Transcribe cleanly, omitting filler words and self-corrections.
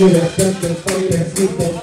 That, that, that, that, that,